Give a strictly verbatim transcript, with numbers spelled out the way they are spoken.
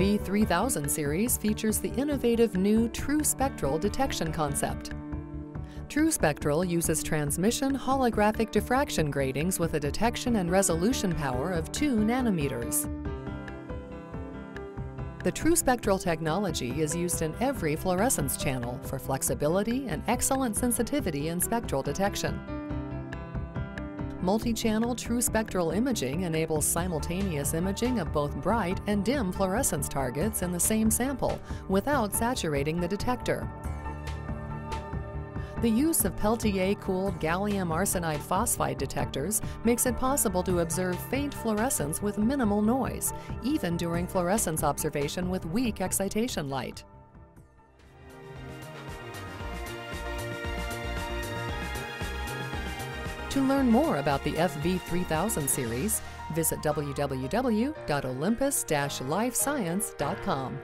F V three thousand series features the innovative new TruSpectral detection concept. TruSpectral uses transmission holographic diffraction gratings with a detection and resolution power of two nanometers. The TruSpectral technology is used in every fluorescence channel for flexibility and excellent sensitivity in spectral detection. Multi-channel TruSpectral imaging enables simultaneous imaging of both bright and dim fluorescence targets in the same sample without saturating the detector. The use of Peltier-cooled gallium arsenide phosphide detectors makes it possible to observe faint fluorescence with minimal noise, even during fluorescence observation with weak excitation light. To learn more about the F V three thousand series, visit w w w dot olympus dash life science dot com.